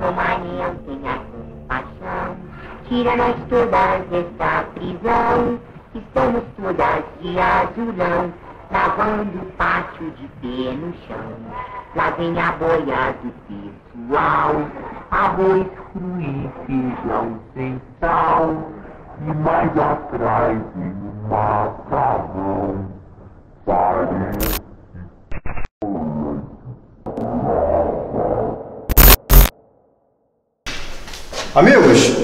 Romania tenha compaixão, tira-nós todas desta prisão. Estamos todas de azulão, lavando o pátio de pé no chão. Lá vem a boia do pessoal, arroz cru e feijão sem sal, e mais atrás vem o macarrão. Pare. Amigos,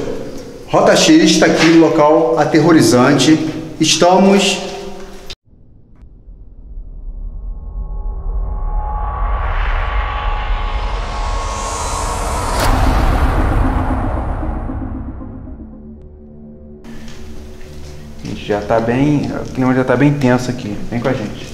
Rota X está aqui no local aterrorizante. Estamos já tá bem, o clima já está bem tenso aqui. Vem com a gente.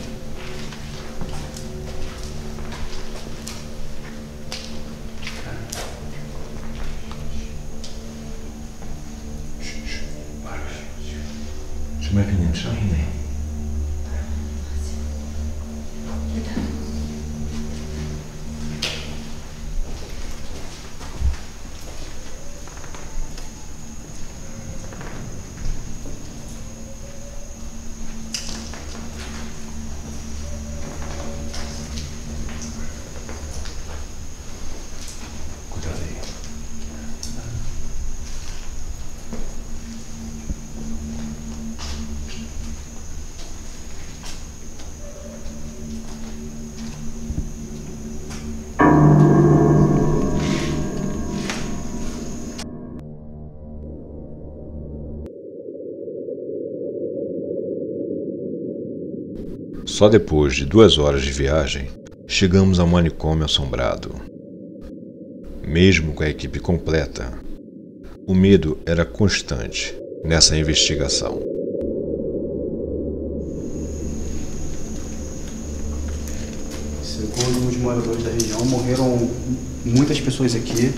Só depois de 2 horas de viagem, chegamos ao manicômio assombrado. Mesmo com a equipe completa, o medo era constante nessa investigação. Segundo os moradores da região, morreram muitas pessoas aqui.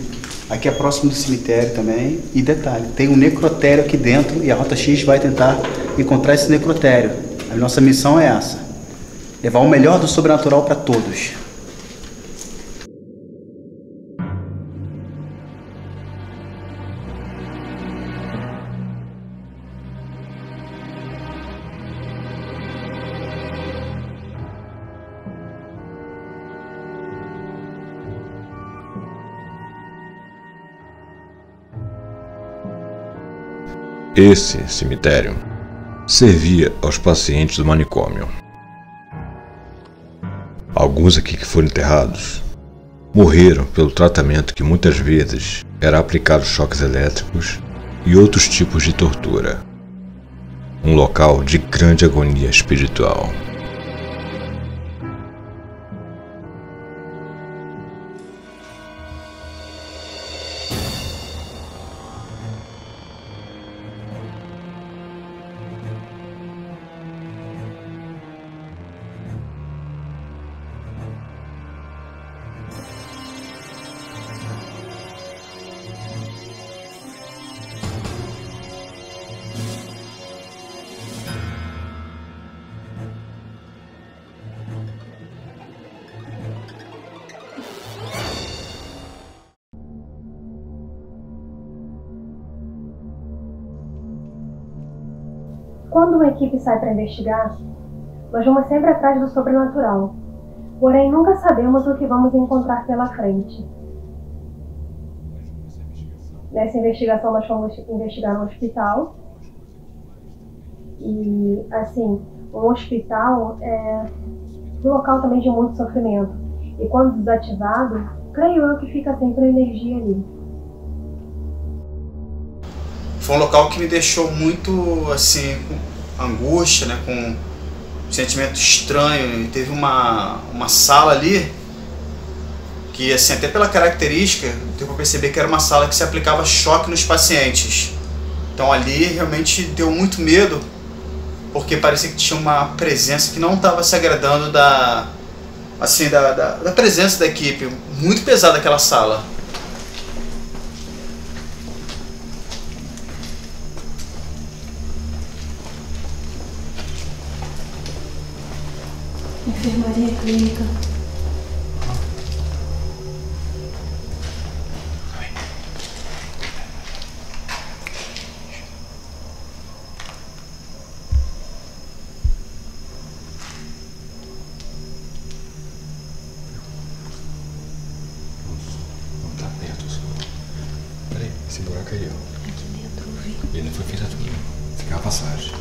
Aqui é próximo do cemitério também. E detalhe, tem um necrotério aqui dentro e a Rota X vai tentar encontrar esse necrotério. A nossa missão é essa. Levar o melhor do sobrenatural para todos. Esse cemitério servia aos pacientes do manicômio. Alguns aqui que foram enterrados morreram pelo tratamento que muitas vezes era aplicado choques elétricos e outros tipos de tortura. Um local de grande agonia espiritual. Quando uma equipe sai para investigar, nós vamos sempre atrás do sobrenatural, porém nunca sabemos o que vamos encontrar pela frente. Nessa investigação nós fomos investigar um hospital e, assim, um hospital é um local também de muito sofrimento e quando desativado, creio eu que fica sempre a energia ali. Foi um local que me deixou muito, assim, com angústia, né, com um sentimento estranho. Teve uma sala ali, que, assim, até pela característica, deu para perceber que era uma sala que se aplicava choque nos pacientes. Então ali realmente deu muito medo, porque parecia que tinha uma presença que não estava se agradando da presença da equipe. Muito pesada aquela sala. Enfermaria clínica. Peraí, esse buraco aí, ó. Aqui dentro, eu vi. Ele não foi feito aqui. Essa aqui é uma passagem.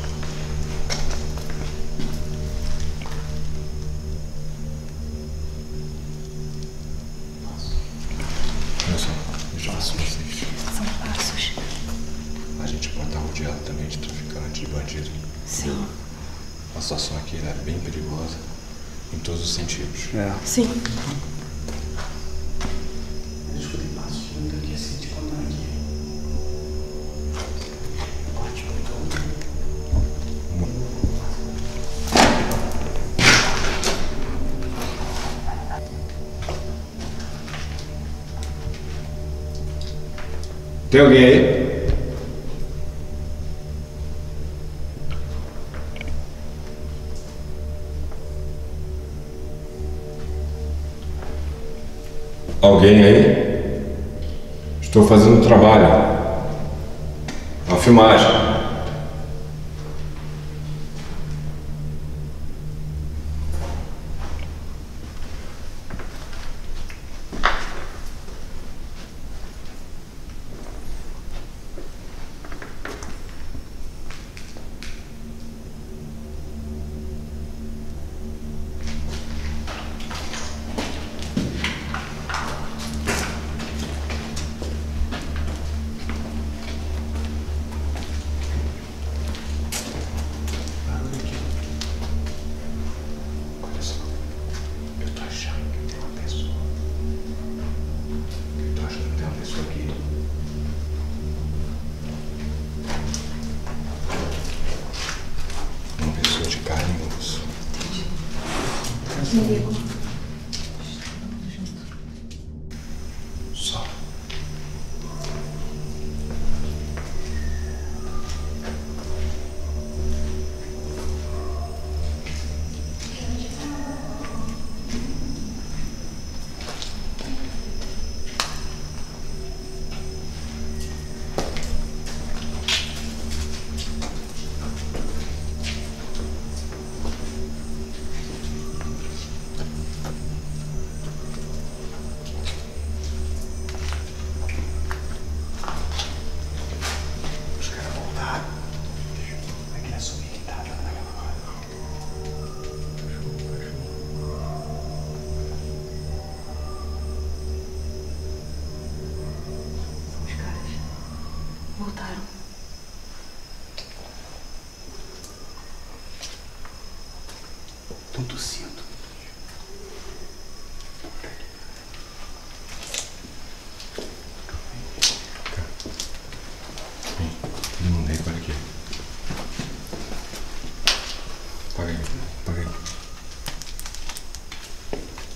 Olha só, deixa eu passar pra vocês. São passos. A gente pode estar rodeado também de traficante, de bandido. Sim. A situação aqui era bem perigosa, em todos os sentidos. É. Sim. Tem alguém aí? Alguém aí? Estou fazendo um trabalho. Uma filmagem.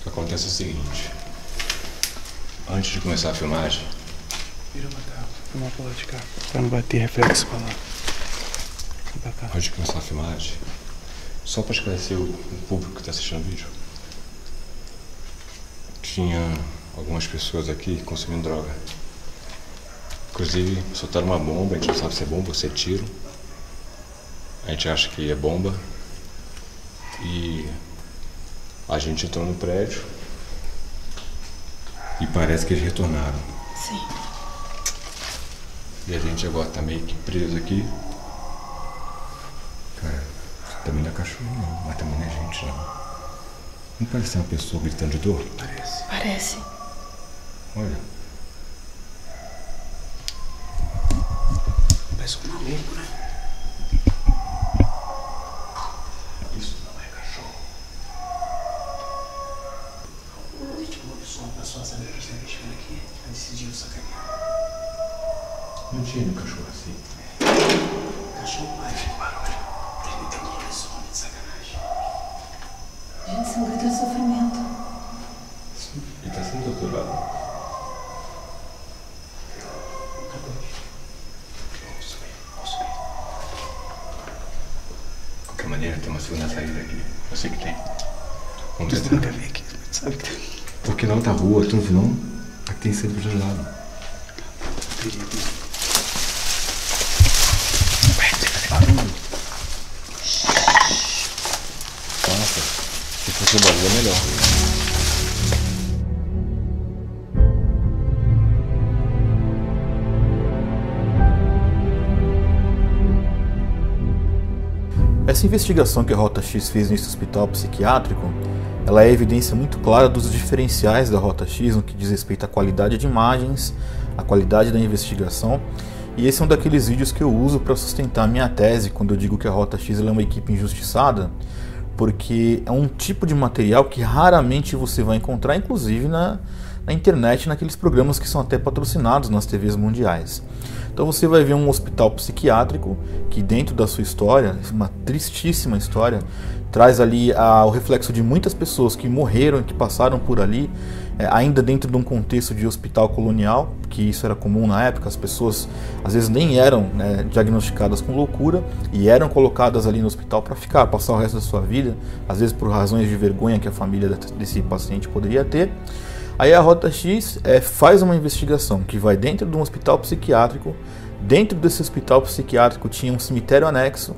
Acontece o seguinte, antes de começar a filmagem, vira uma tábua, filmar pro lado de cá, pra não bater reflexo pra lá. Pra cá. Antes de começar a filmagem, só pra esclarecer o público que tá assistindo o vídeo, tinha algumas pessoas aqui consumindo droga. Inclusive, soltaram uma bomba, a gente não sabe se é bomba ou se é tiro. A gente acha que é bomba. E a gente entrou no prédio e parece que eles retornaram. Sim. E a gente agora tá meio que preso aqui. Cara, também não é cachorro não, mas também não é gente não. Não parece uma pessoa gritando de dor? Parece. Parece. Olha. Parece um maluco, né? Não tinha um cachorro assim. É. Cachorro faz barulho. Ele tem um insônia de sacanagem. Gente, isso é um grito de sofrimento. Sim. Ele tá sendo doutorado. Cadê? Vamos subir. De qualquer maneira, tem uma segunda saída aqui. Eu sei que tem. Vamos ver. Tu nunca veio aqui, mas sabe que tem. Porque na outra rua, tu não viu não? Aqui tem sede pro outro lado. Perigo. O barulho é melhor. Essa investigação que a Rota X fez nesse hospital psiquiátrico, ela é evidência muito clara dos diferenciais da Rota X no que diz respeito à qualidade de imagens, à qualidade da investigação, e esse é um daqueles vídeos que eu uso para sustentar a minha tese quando eu digo que a Rota X é uma equipe injustiçada, porque é um tipo de material que raramente você vai encontrar, inclusive na internet, naqueles programas que são até patrocinados nas TVs mundiais. Então você vai ver um hospital psiquiátrico que, dentro da sua história, uma tristíssima história, traz ali o reflexo de muitas pessoas que morreram, que passaram por ali, ainda dentro de um contexto de hospital colonial, que isso era comum na época. As pessoas às vezes nem eram diagnosticadas com loucura e eram colocadas ali no hospital para passar o resto da sua vida, às vezes por razões de vergonha que a família desse paciente poderia ter. Aí a Rota X faz uma investigação que vai dentro de um hospital psiquiátrico. Dentro desse hospital psiquiátrico tinha um cemitério anexo,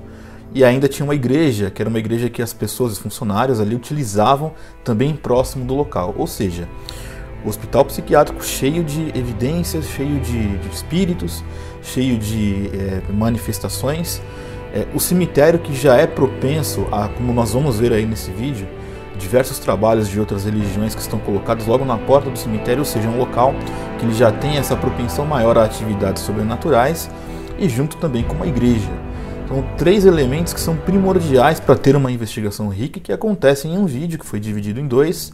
e ainda tinha uma igreja, que era uma igreja que as pessoas, os funcionários ali, utilizavam também próximo do local. Ou seja, o hospital psiquiátrico cheio de evidências, cheio de espíritos, cheio de manifestações. O cemitério, que já é propenso a, como nós vamos ver aí nesse vídeo, diversos trabalhos de outras religiões que estão colocados logo na porta do cemitério, ou seja, um local que ele já tem essa propensão maior a atividades sobrenaturais, e junto também com uma igreja. São três elementos que são primordiais para ter uma investigação rica, que acontece em um vídeo que foi dividido em dois,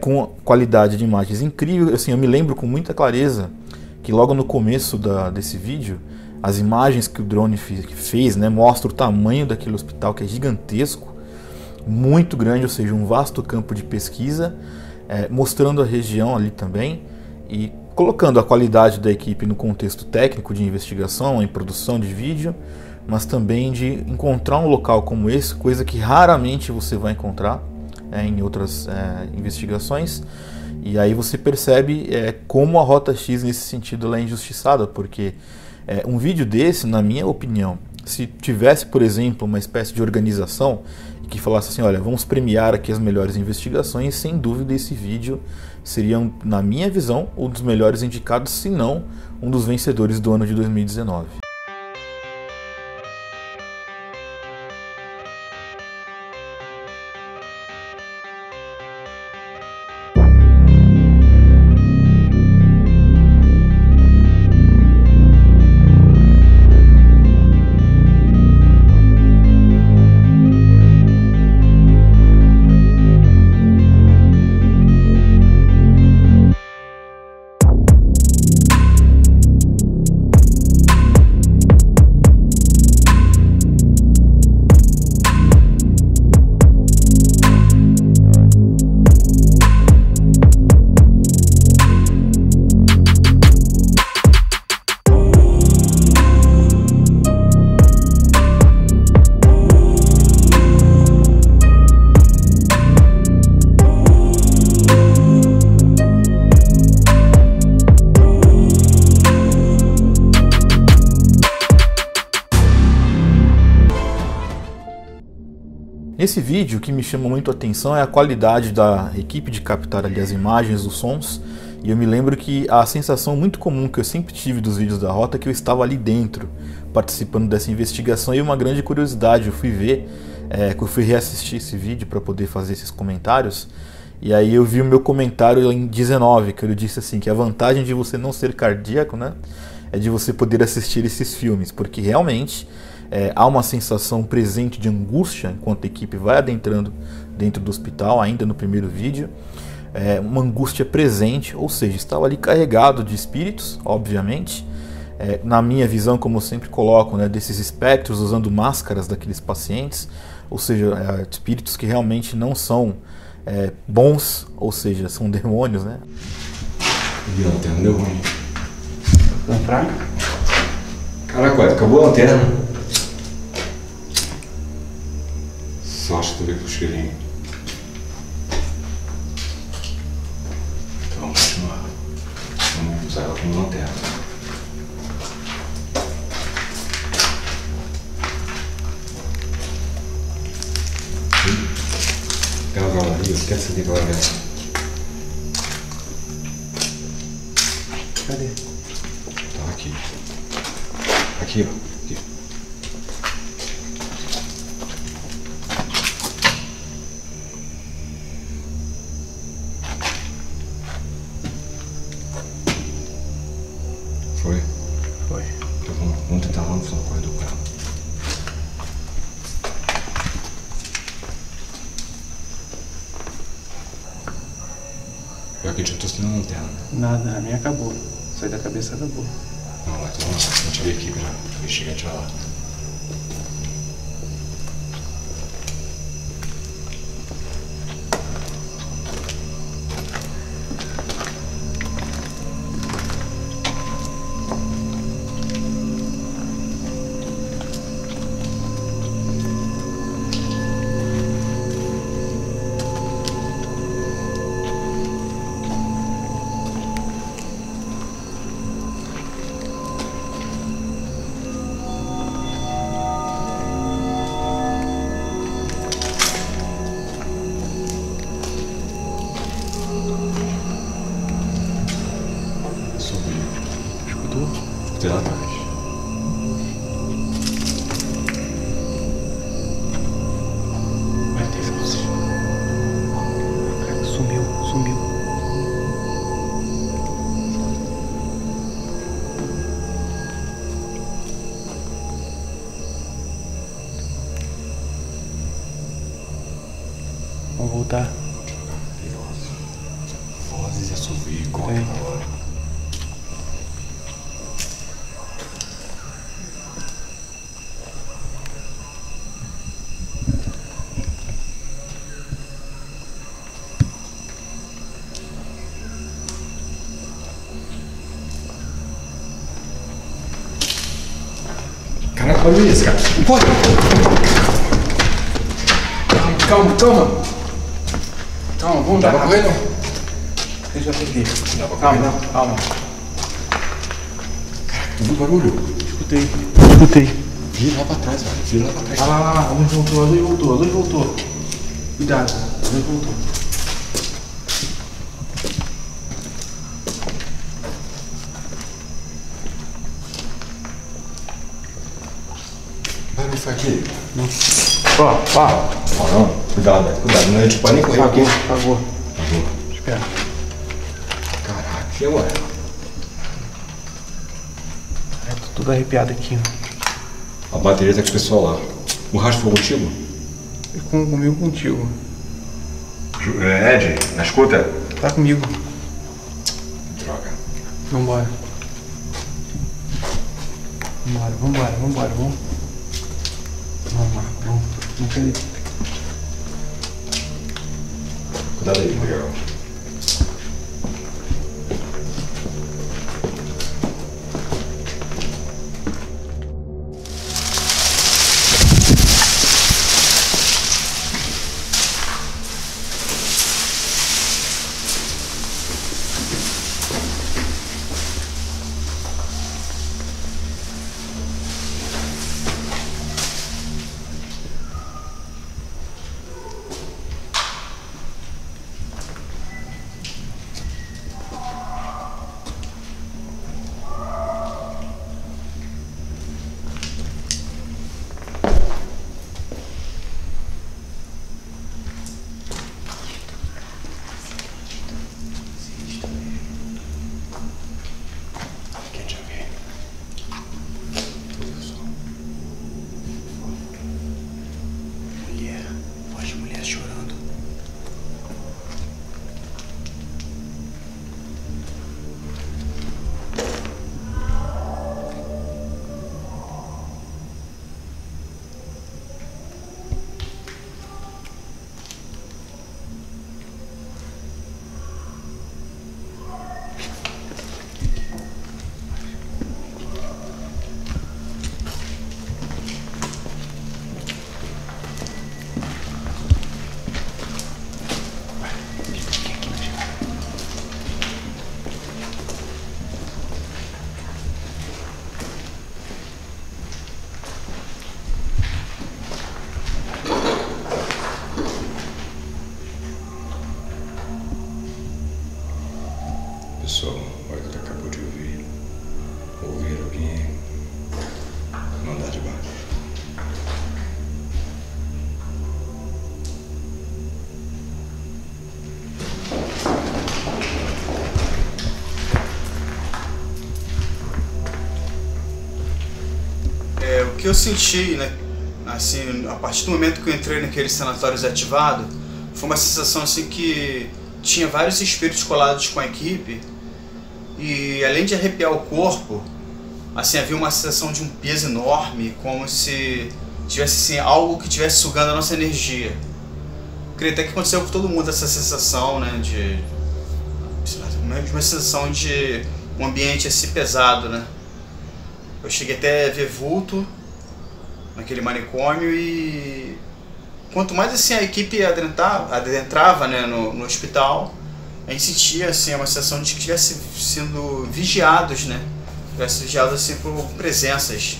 com qualidade de imagens incrível. Assim, eu me lembro com muita clareza que logo no começo desse vídeo, as imagens que o drone fez, mostra o tamanho daquele hospital, que é gigantesco, muito grande, ou seja, um vasto campo de pesquisa, mostrando a região ali também e colocando a qualidade da equipe no contexto técnico de investigação, em produção de vídeo, mas também de encontrar um local como esse, coisa que raramente você vai encontrar em outras investigações. E aí você percebe como a Rota X, nesse sentido, ela é injustiçada, porque um vídeo desse, na minha opinião, se tivesse, por exemplo, uma espécie de organização que falasse assim, olha, vamos premiar aqui as melhores investigações, sem dúvida esse vídeo seria, na minha visão, um dos melhores indicados, se não um dos vencedores do ano de 2019. Nesse vídeo, o que me chama muito a atenção é a qualidade da equipe de captar ali as imagens, os sons, e eu me lembro que a sensação muito comum que eu sempre tive dos vídeos da Rota é que eu estava ali dentro, participando dessa investigação, e uma grande curiosidade, eu fui ver, eu fui reassistir esse vídeo para poder fazer esses comentários, e aí eu vi o meu comentário em 19, que eu disse assim, que a vantagem de você não ser cardíaco, é de você poder assistir esses filmes, porque realmente há uma sensação presente de angústia enquanto a equipe vai adentrando dentro do hospital, ainda no primeiro vídeo, uma angústia presente, ou seja, estava ali carregado de espíritos, obviamente, na minha visão, como eu sempre coloco, desses espectros usando máscaras daqueles pacientes, ou seja, espíritos que realmente não são bons, ou seja, são demônios, E entendeu? Tá fraco? Caraca, acabou a lanterna. Só acho que tu veio com o cheirinho. Então vamos continuar. Vamos usar ela como lanterna. Ela vai lá, esquece de falar dela. Cadê? Aqui, ó. Aqui. Foi? Foi. Então vamos tentar lá no fundo do carro. Eu acredito que eu tô sem lanterna. Nada, a minha acabou. Sai da cabeça, acabou. Não, mas vamos lá. A gente veio aqui pra investigar e tirar lá. Vamos voltar. Vozes e assovio, corre na hora. Caraca, olha isso, cara. Corre! Calma, calma. Calma, vamos dar pra correr, não? Ele já perdi. Não dá pra correr, não? Calma. Caraca, tu viu o barulho? Escutei. Escutei. Vira lá pra trás, velho. Vira lá pra trás. Olha lá, lá. A luz voltou, a luz voltou, a luz voltou. Cuidado, a luz voltou. O barulho foi aqui? Não. Ó, ó. Cuidado, cuidado, não é de pânico aí. Apagou, apagou. Apagou. Espera. Caraca, e agora? É, tô tudo arrepiado aqui. A bateria tá com o pessoal lá. O rastro foi contigo? Comigo, contigo. Ed, na escuta? Tá comigo. Droga. Vambora. Vambora, vambora, vambora, vamos. Vamos lá, vamos. Não quero ir. Cuidado aí, legal. que eu senti, né, assim, a partir do momento que eu entrei naquele sanatório desativado, foi uma sensação assim que tinha vários espíritos colados com a equipe e, além de arrepiar o corpo, assim, havia uma sensação de um peso enorme, como se tivesse assim, algo que estivesse sugando a nossa energia. Creio até que aconteceu com todo mundo essa sensação, né, de uma sensação de um ambiente assim pesado, né. Eu cheguei até a ver vulto naquele manicômio e quanto mais assim a equipe adentrava, né, no hospital, a gente sentia assim uma sensação de que estivesse sendo vigiados, né, estivesse vigiados assim por presenças.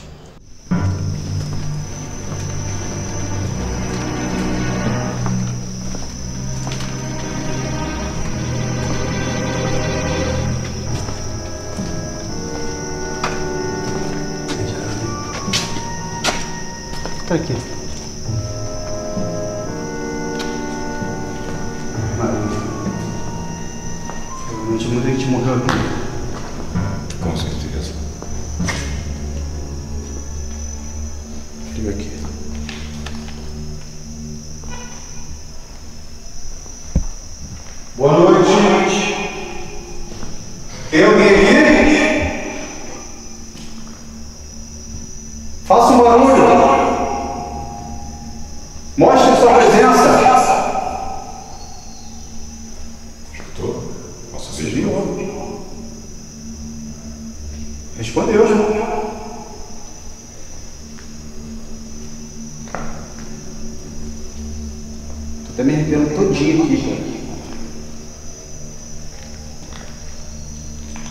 Tá aqui. Provavelmente muita gente morreu aqui. Com certeza. Liga aqui. Boa noite, gente. Tem alguém aqui? Faça um barulho. Mostre sua presença! Escutou? Nossa, vocês viram? Respondeu, já. Tô até me arrepiando todinho aqui, gente.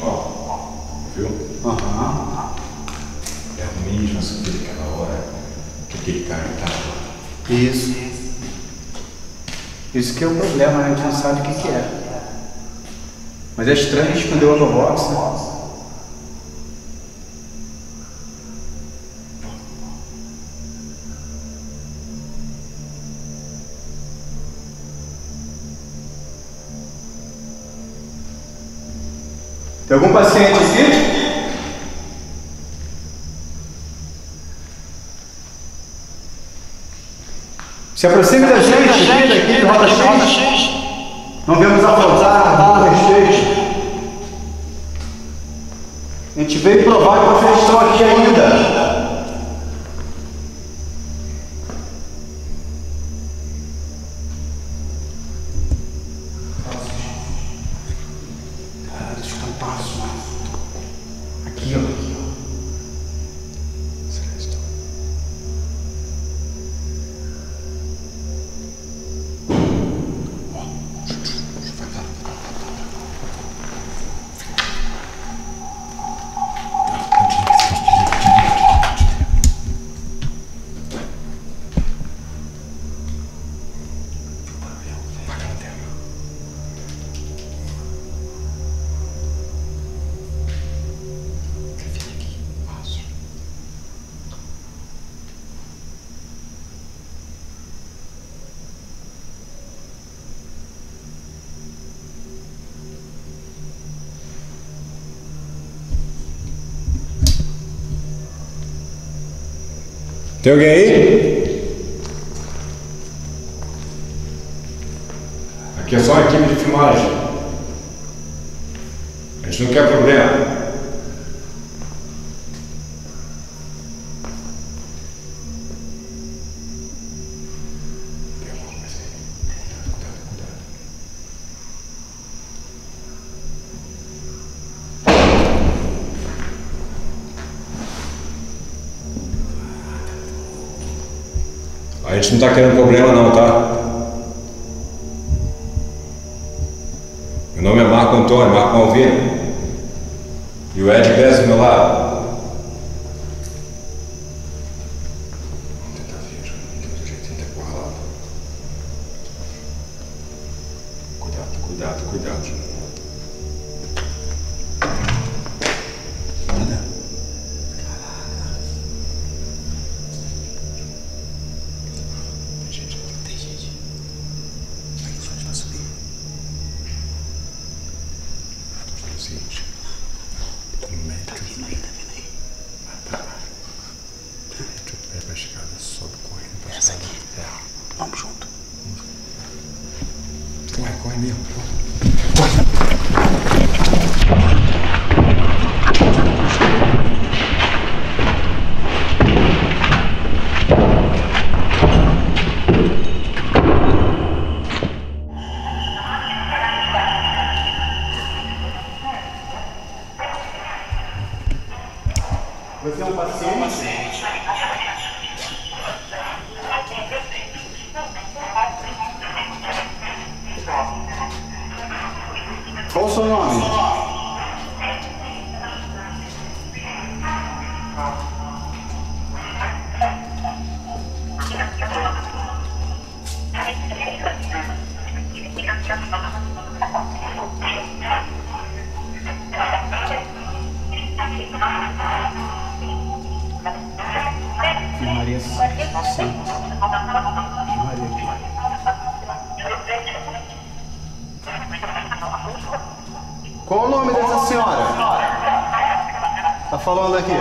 Ó, viu? Aham. É a mesma subida que na hora que aquele cara estava. Isso que é o problema, né? A gente não sabe o que é. Mas é estranho responder o overbox, né? Tem algum paciente aqui? Se aproxime da gente, aqui do Rota X. Não vemos afrontar, dar respeito. A gente veio provar que vocês estão aqui ainda. Cara, deixa eu cantar isso. Aqui, ó. Tem alguém aí? Aqui é só a equipe de filmagem. A gente não quer problema. A gente não tá querendo problema não, tá? Meu nome é Marco Antônio, Marco Malvino. E o Ed desce do meu lado. Vamos tentar ver, tem um jeito de tentar correr lá. Cuidado, cuidado, cuidado. Tá vindo aí, tá vindo. vai mesmo. Você é um paciente? Qual o seu nome? Maria Qual o nome dessa senhora? Tá falando aqui.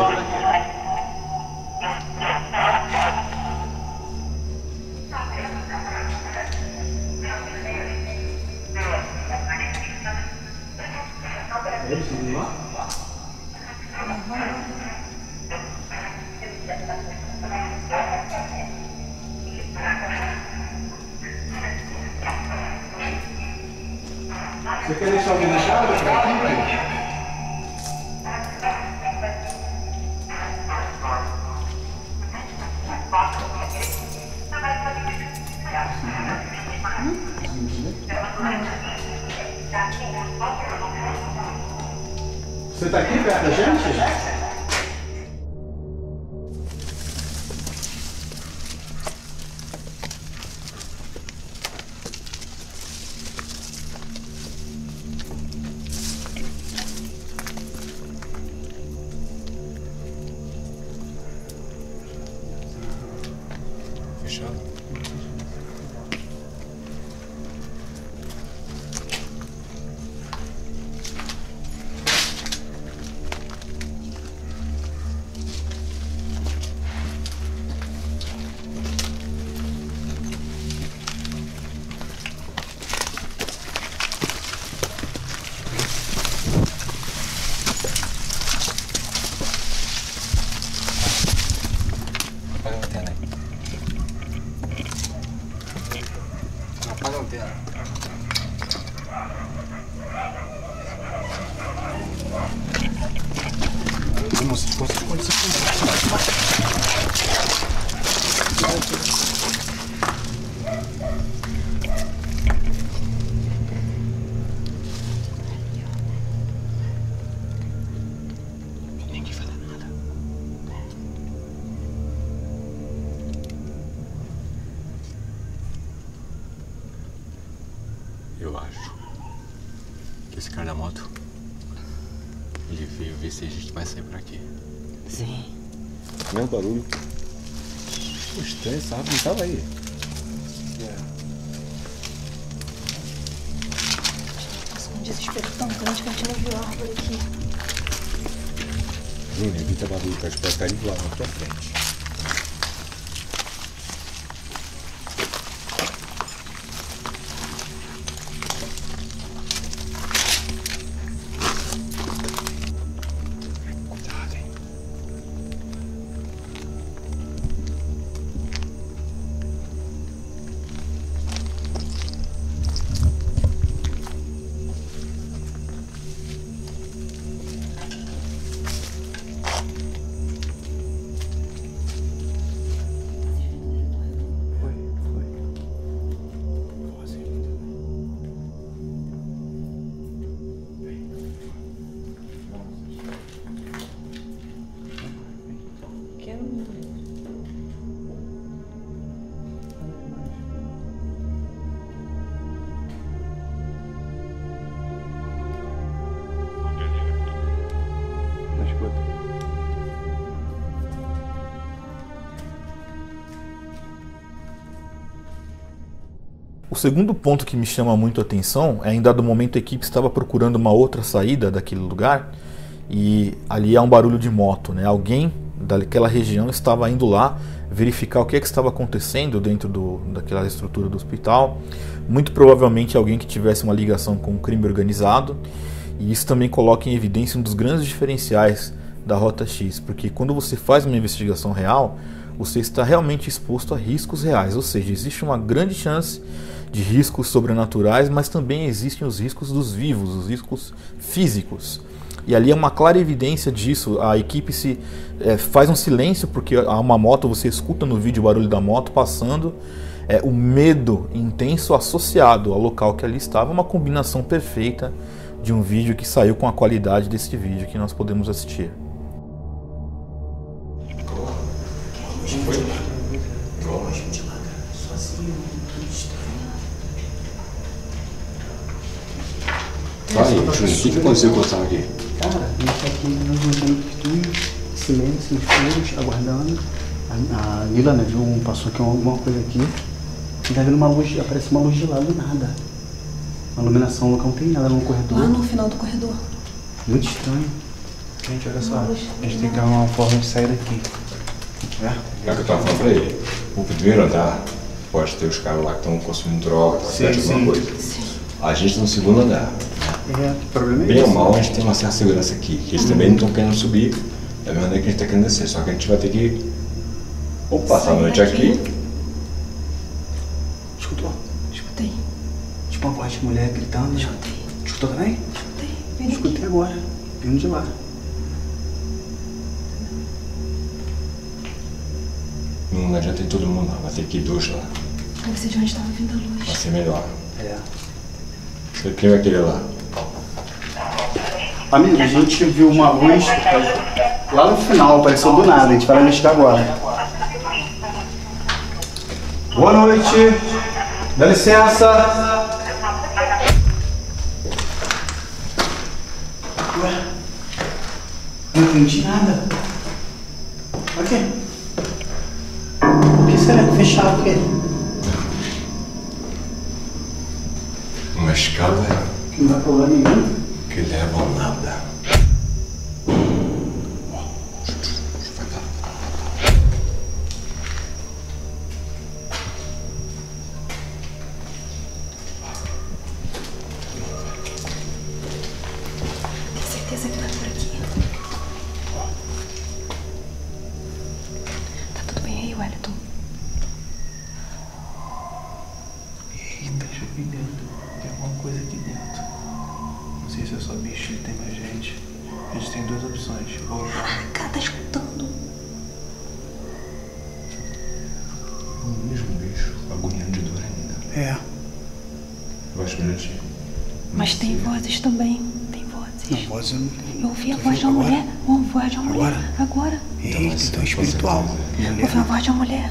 Você quer deixar alguém na chave? Você tá aqui perto da gente? Fechado. Eu acho que esse cara da moto, ele veio ver se a gente vai sair por aqui. Sim. Meu barulho. O estranho, sabe? Não tava aí. Um desespero tão grande que a gente não viu a árvore aqui. Júnior, evita barulho, tá espetado lá na tua frente. O segundo ponto que me chama muito a atenção é, em dado momento, a equipe estava procurando uma outra saída daquele lugar e ali há um barulho de moto, né? Alguém daquela região estava indo lá verificar o que é que estava acontecendo dentro daquela estrutura do hospital. Muito provavelmente alguém que tivesse uma ligação com o crime organizado. E isso também coloca em evidência um dos grandes diferenciais da Rota X, porque quando você faz uma investigação real, você está realmente exposto a riscos reais, ou seja, existe uma grande chance de riscos sobrenaturais, mas também existem os riscos dos vivos, os riscos físicos. E ali é uma clara evidência disso. A equipe faz um silêncio, porque há uma moto, você escuta no vídeo o barulho da moto passando, o medo intenso associado ao local que ali estava, uma combinação perfeita de um vídeo que saiu com a qualidade desse vídeo que nós podemos assistir. Vai, Júnior, o que aconteceu com o Gustavo aqui? Cara, a gente tá aqui, nós montando quitutes, silêncio, os aguardando. A Lila, né, viu, passou aqui alguma coisa aqui. E tá vendo uma luz, aparece uma luz de lá do nada. A iluminação local não tem nada no corredor. Lá no final do corredor. Muito estranho. Gente, olha só, a gente tem que arrumar uma forma de sair daqui. É o que eu tava falando pra ele. O primeiro andar pode ter os caras lá que estão consumindo droga, alguma coisa. Sim. A gente no segundo andar. O problema é bem ou mal, a gente tem uma certa segurança aqui, que eles também não estão querendo subir, da mesma maneira que a gente está querendo descer, só que a gente vai ter que ou passar a noite aqui. Escutou? Escutei. Tipo uma voz de mulher gritando. Escutei. Escutou também? Escutei. Escutei agora, vindo de lá. Não adianta ir todo mundo lá, vai ter que ir dois lá. Tem que ser de onde estava vindo a luz. Vai ser melhor. É. Quem vai querer lá? Amigo, a gente viu uma luz lá no final, apareceu do nada, a gente vai investigar agora. Boa noite, dá licença. Ué, não entendi nada. Olha aqui. O que será que fecharam aqui? Uma escada que não dá problema nenhum. Que levam nada. Tenho certeza que tá por aqui. Tá tudo bem aí, Wellington? Eita, deixa eu ver dentro. Tem alguma coisa aqui dentro. Não sei se é só bicho, ele tem mais gente. A gente tem duas opções. Ou... Ah, cara, tá escutando. É o mesmo bicho, agoniando de dor ainda. É. Vai escolher. Mas tem vozes também. Tem vozes. Não, vozes eu não tenho. Eu ouvi a voz de uma mulher. Ouvi a voz de uma mulher. Agora? Eita, então é espiritual. Ouvi a voz de uma mulher.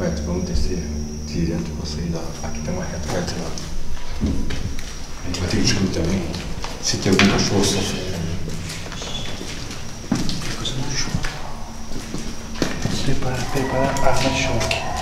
Ué, vamos descer direto pra sair da... Aqui tem uma reta, vai tirar. A gente vai ter que descobrir também. Se tem algum cachorro, só sei. Prepara a arma de choque.